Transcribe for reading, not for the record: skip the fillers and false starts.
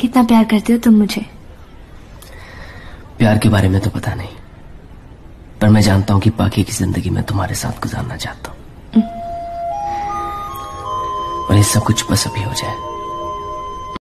कितना प्यार करते हो तुम मुझे? प्यार के बारे में तो पता नहीं, पर मैं जानता हूं कि बाकी की जिंदगी मैं तुम्हारे साथ गुजारना चाहता हूं। और ये सब कुछ बस अभी हो जाए।